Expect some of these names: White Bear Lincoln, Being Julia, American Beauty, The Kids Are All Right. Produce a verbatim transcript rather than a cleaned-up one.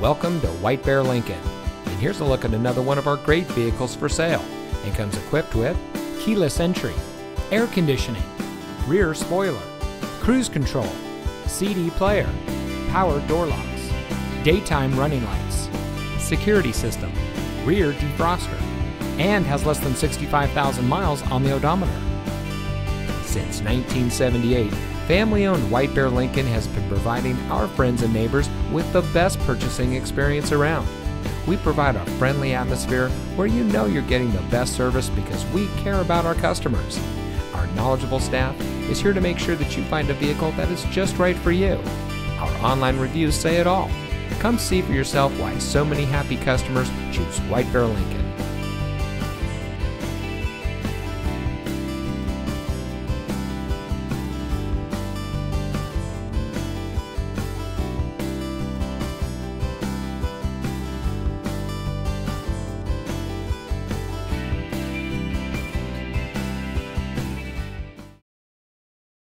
Welcome to White Bear Lincoln, and here's a look at another one of our great vehicles for sale, and comes equipped with keyless entry, air conditioning, rear spoiler, cruise control, C D player, power door locks, daytime running lights, security system, rear defroster, and has less than sixty-five thousand miles on the odometer. Since nineteen seventy-eight, family-owned White Bear Lincoln has been providing our friends and neighbors with the best purchasing experience around. We provide a friendly atmosphere where you know you're getting the best service because we care about our customers. Our knowledgeable staff is here to make sure that you find a vehicle that is just right for you. Our online reviews say it all. Come see for yourself why so many happy customers choose White Bear Lincoln.